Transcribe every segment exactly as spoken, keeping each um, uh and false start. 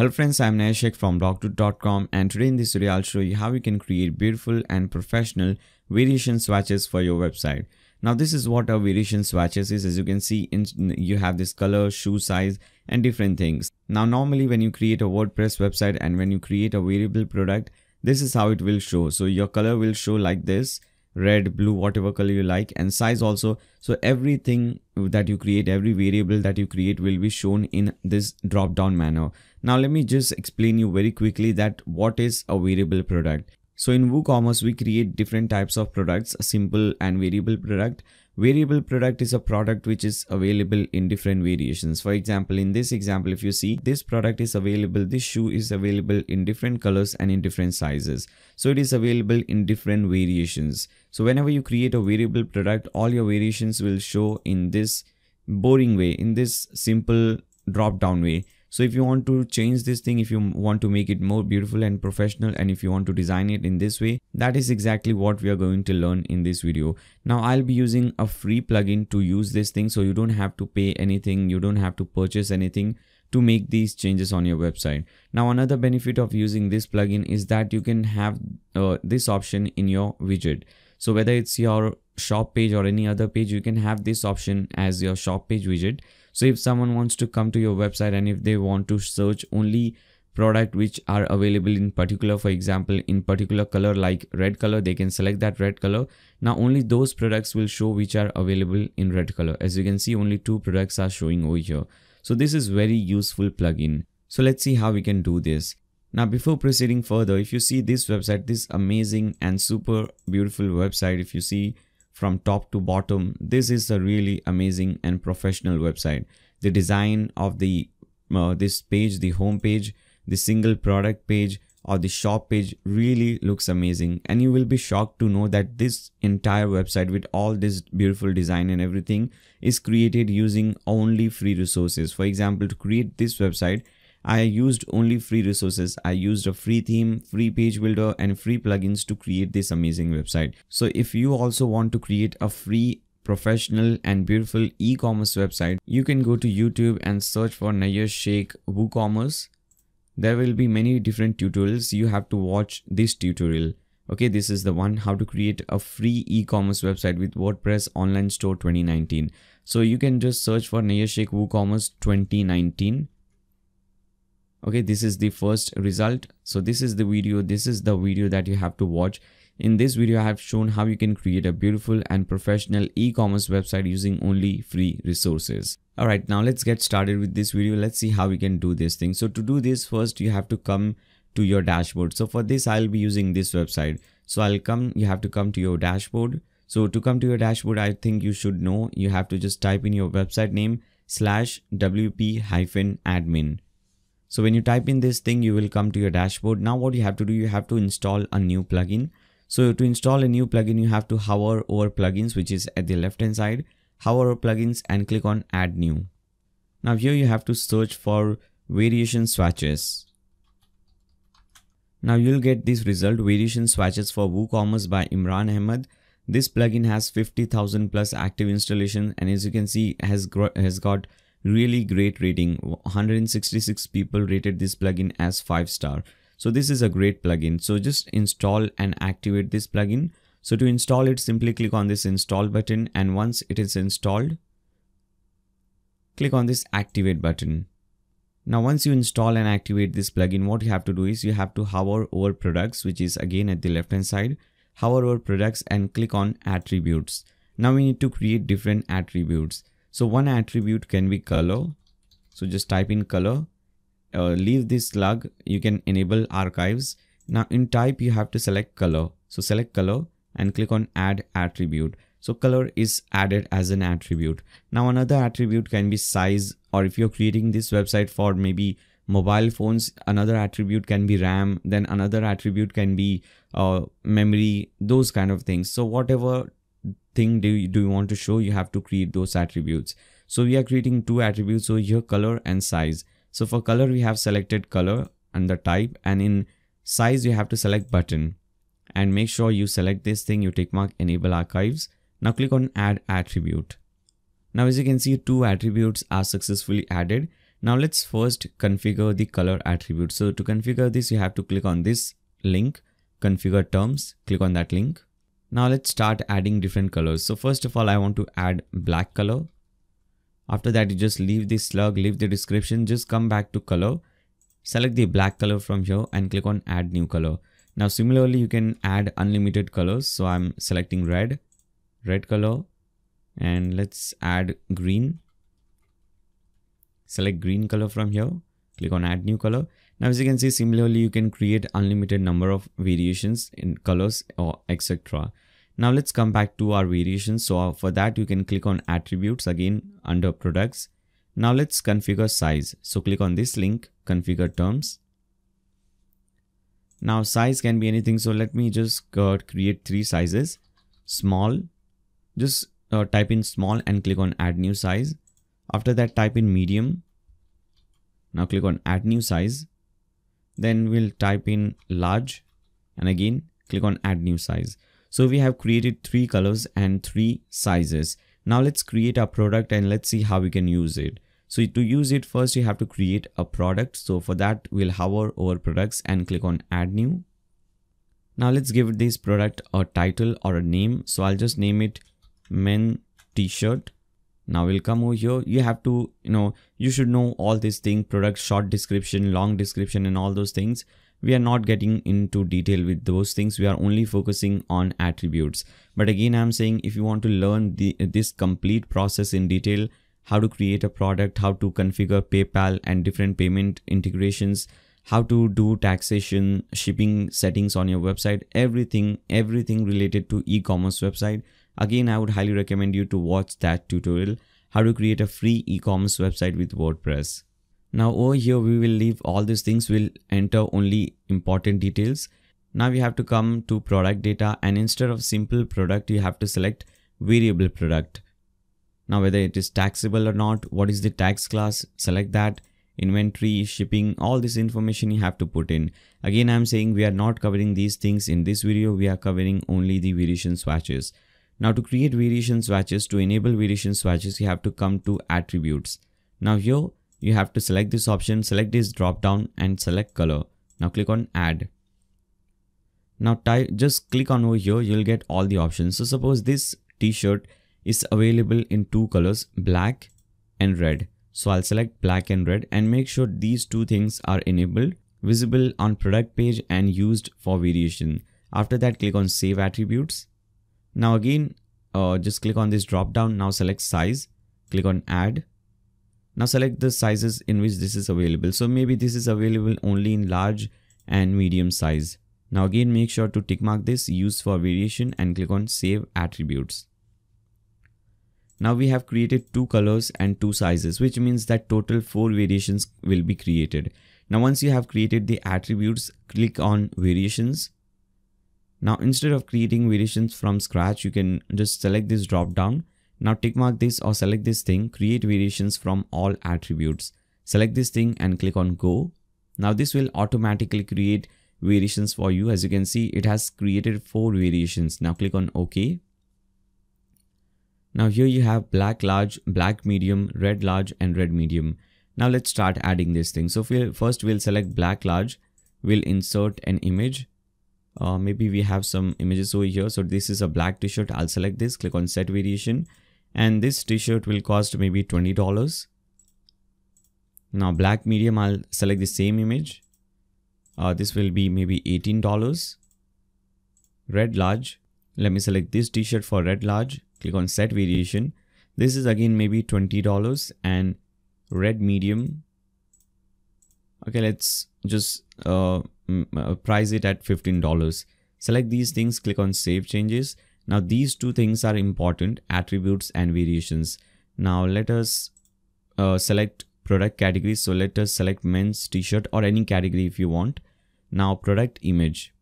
Hello friends, I'm Nayyar Shaikh from blog too dot com, and today in this video I'll show you how you can create beautiful and professional variation swatches for your website. Now this is what a variation swatches is. As you can see, in, you have this color, shoe size and different things. Now normally when you create a WordPress website and when you create a variable product, this is how it will show. So your color will show like this, red, blue, whatever color you like, and size also. So everything that you create, every variable that you create will be shown in this drop down manner. Now let me just explain you very quickly that what is a variable product. So in WooCommerce we create different types of products, a simple and variable product. Variable product is a product which is available in different variations. For example, in this example, if you see, this product is available, this shoe is available in different colors and in different sizes. So it is available in different variations. So whenever you create a variable product, all your variations will show in this boring way, in this simple drop down way. So if you want to change this thing, if you want to make it more beautiful and professional, and if you want to design it in this way, that is exactly what we are going to learn in this video. Now I'll be using a free plugin to use this thing, so you don't have to pay anything, you don't have to purchase anything to make these changes on your website. Now another benefit of using this plugin is that you can have uh, this option in your widget. So whether it's your shop page or any other page, you can have this option as your shop page widget. So if someone wants to come to your website and if they want to search only product which are available in particular, for example, in particular color like red color, they can select that red color. Now only those products will show which are available in red color. As you can see, only two products are showing over here. So this is very useful plugin. So let's see how we can do this. Now before proceeding further, if you see this website, this amazing and super beautiful website, if you see from top to bottom, this is a really amazing and professional website. The design of the uh, this page, the home page, the single product page or the shop page really looks amazing, and you will be shocked to know that this entire website with all this beautiful design and everything is created using only free resources. For example, to create this website, I used only free resources. I used a free theme, free page builder and free plugins to create this amazing website. So if you also want to create a free, professional and beautiful e-commerce website, you can go to YouTube and search for Nayyar Shaikh WooCommerce. There will be many different tutorials. You have to watch this tutorial. Okay, this is the one, how to create a free e-commerce website with WordPress online store twenty nineteen. So you can just search for Nayyar Shaikh WooCommerce twenty nineteen. Okay, this is the first result. So this is the video. This is the video that you have to watch. In this video, I have shown how you can create a beautiful and professional e-commerce website using only free resources. All right, now let's get started with this video. Let's see how we can do this thing. So to do this, first you have to come to your dashboard. So for this, I'll be using this website. So I'll come, you have to come to your dashboard. So to come to your dashboard, I think you should know, you have to just type in your website name slash W P hyphen admin. So when you type in this thing, you will come to your dashboard. Now what you have to do, you have to install a new plugin. So to install a new plugin, you have to hover over plugins, which is at the left hand side, hover over plugins and click on add new. Now here you have to search for variation swatches. Now you'll get this result, variation swatches for WooCommerce by Imran Ahmed. This plugin has fifty thousand plus active installation, and as you can see, has, has got really great rating. one hundred sixty-six people rated this plugin as five star. So this is a great plugin. So just install and activate this plugin. So to install it, simply click on this install button, and once it is installed, click on this activate button. Now once you install and activate this plugin, what you have to do is you have to hover over products, which is again at the left hand side, hover over products and click on attributes. Now we need to create different attributes. So one attribute can be color. So just type in color, uh, leave this slug, you can enable archives. Now in type, you have to select color. So select color and click on add attribute. So color is added as an attribute. Now another attribute can be size, or if you're creating this website for maybe mobile phones, another attribute can be RAM, then another attribute can be uh, memory, those kind of things. So whatever thing do you, do you want to show, you have to create those attributes. So we are creating two attributes, so here color and size. So for color, we have selected color and the type, and in size you have to select button, and make sure you select this thing, you tick mark enable archives. Now click on add attribute. Now as you can see, two attributes are successfully added. Now let's first configure the color attribute. So to configure this, you have to click on this link, configure terms, click on that link. Now let's start adding different colors. So first of all, I want to add black color. After that, you just leave the slug, leave the description, just come back to color, select the black color from here and click on add new color. Now similarly, you can add unlimited colors. So I'm selecting red, red color, and let's add green. Select green color from here, click on add new color. Now as you can see, similarly, you can create unlimited number of variations in colors or et cetera. Now let's come back to our variations. So for that, you can click on attributes again under products. Now let's configure size. So click on this link, configure terms. Now size can be anything. So let me just uh, create three sizes, small, just uh, type in small and click on add new size. After that, type in medium. Now click on add new size. Then we'll type in large and again click on add new size. So we have created three colors and three sizes. Now let's create our product and let's see how we can use it. So to use it, first you have to create a product. So for that, we'll hover over products and click on add new. Now let's give this product a title or a name. So I'll just name it men t-shirt. Now we'll come over here. You have to, you know, you should know all these things, product, short description, long description and all those things. We are not getting into detail with those things. We are only focusing on attributes. But again, I'm saying if you want to learn the, this complete process in detail, how to create a product, how to configure PayPal and different payment integrations, how to do taxation, shipping settings on your website, everything, everything related to e-commerce website. Again, I would highly recommend you to watch that tutorial, how to create a free e-commerce website with WordPress. Now over here, we will leave all these things. We'll enter only important details. Now we have to come to product data, and instead of simple product, you have to select variable product. Now whether it is taxable or not, what is the tax class, select that, inventory, shipping, all this information you have to put in. Again, I'm saying we are not covering these things in this video. We are covering only the variation swatches. Now to create variation swatches, to enable variation swatches, you have to come to attributes. Now here you have to select this option, select this drop down and select color. Now click on add. Now type, just click on over here, you'll get all the options. So suppose this t-shirt is available in two colors, black and red. So I'll select black and red and make sure these two things are enabled, visible on product page and used for variation. After that, click on save attributes. Now again, uh, just click on this drop down. Now select size, click on add. Now select the sizes in which this is available. So maybe this is available only in large and medium size. Now again, make sure to tick mark this, use for variation, and click on save attributes. Now we have created two colors and two sizes, which means that total four variations will be created. Now once you have created the attributes, click on variations. Now instead of creating variations from scratch, you can just select this drop down. Now tick mark this or select this thing, create variations from all attributes. Select this thing and click on go. Now this will automatically create variations for you. As you can see, it has created four variations. Now click on OK. Now here you have black large, black medium, red large and red medium. Now let's start adding this thing. So we'll, first we'll select black large. We'll insert an image. Uh, maybe we have some images over here. So this is a black t-shirt. I'll select this, click on set variation, and this t-shirt will cost maybe twenty dollars. Now black medium, I'll select the same image. Uh, this will be maybe eighteen dollars. Red large, let me select this t-shirt for red large, click on set variation. This is again maybe twenty dollars. And red medium, okay, let's just uh, price it at fifteen dollars. Select these things, click on save changes. Now these two things are important, attributes and variations. Now let us uh, select product category. So let us select men's t-shirt or any category if you want. Now product image.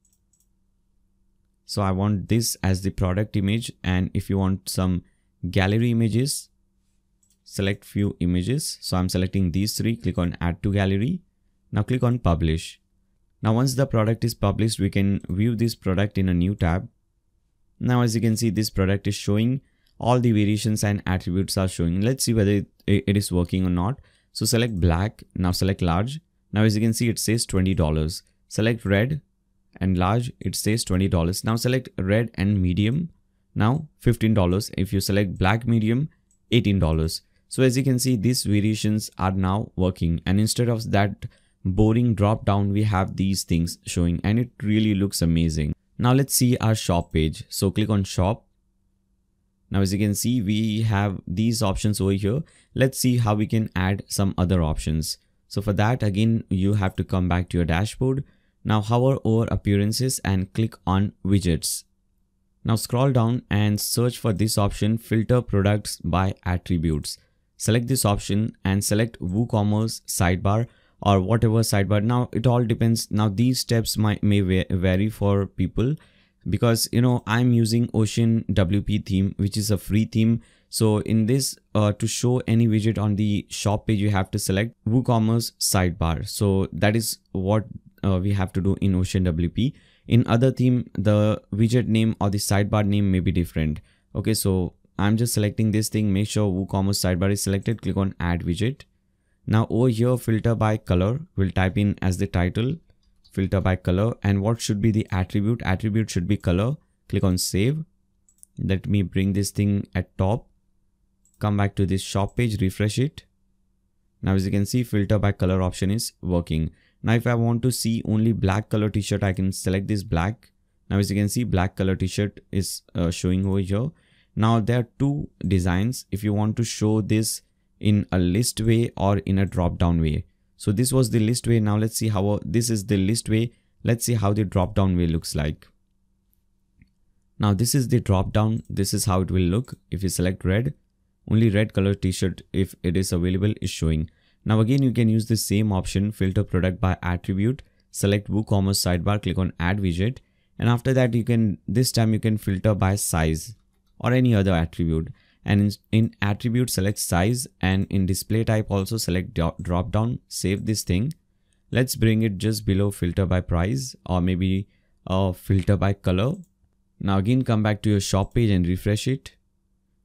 So I want this as the product image, and if you want some gallery images, select few images. So I'm selecting these three, click on add to gallery. Now click on publish. Now once the product is published, we can view this product in a new tab. Now as you can see, this product is showing, all the variations and attributes are showing. Let's see whether it is working or not. So select black, now select large. Now as you can see, it says twenty dollars. Select red and large, it says twenty dollars. Now select red and medium, now fifteen dollars. If you select black medium, eighteen dollars. So as you can see, these variations are now working, and instead of that boring drop down, we have these things showing, and it really looks amazing. Now let's see our shop page. So click on shop. Now as you can see, we have these options over here. Let's see how we can add some other options. So for that, again, you have to come back to your dashboard. Now hover over appearances and click on widgets. Now scroll down and search for this option, filter products by attributes. Select this option and select WooCommerce sidebar or whatever sidebar. Now it all depends. Now these steps might may vary for people, because you know I'm using Ocean W P theme, which is a free theme. So in this, uh, to show any widget on the shop page, you have to select WooCommerce sidebar. So that is what uh, we have to do in Ocean W P. In other theme, the widget name or the sidebar name may be different. Okay, so I'm just selecting this thing. Make sure WooCommerce sidebar is selected. Click on add widget. Now over here, filter by color, we'll type in as the title, filter by color, and what should be the attribute? Attribute should be color. Click on save. Let me bring this thing at top. Come back to this shop page, refresh it. Now as you can see, filter by color option is working. Now if I want to see only black color t-shirt, I can select this black. Now as you can see, black color t-shirt is uh, showing over here. Now there are two designs if you want to show this in a list way or in a drop down way. So this was the list way. Now let's see how this is the list way. Let's see how the drop down way looks like. Now this is the drop down. This is how it will look. If you select red, only red color t-shirt, if it is available, is showing. Now again, you can use the same option, filter product by attribute, select WooCommerce sidebar, click on add widget. And after that, you can, this time you can filter by size or any other attribute. And in, in attribute, select size, and in display type also select drop down, save this thing. Let's bring it just below filter by price, or maybe uh, filter by color. Now again, come back to your shop page and refresh it.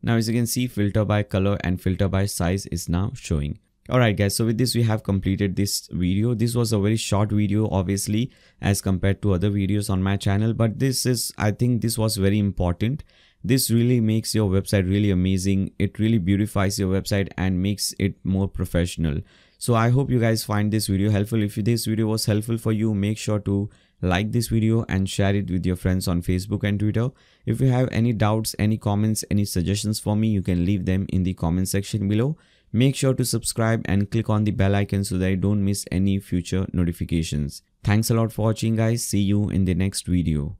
Now as you can see, filter by color and filter by size is now showing. Alright guys, so with this we have completed this video. This was a very short video, obviously, as compared to other videos on my channel, but this is, I think this was very important. This really makes your website really amazing. It really beautifies your website and makes it more professional. So I hope you guys find this video helpful. If this video was helpful for you, make sure to like this video and share it with your friends on Facebook and Twitter. If you have any doubts, any comments, any suggestions for me, you can leave them in the comment section below. Make sure to subscribe and click on the bell icon so that you don't miss any future notifications. Thanks a lot for watching guys. See you in the next video.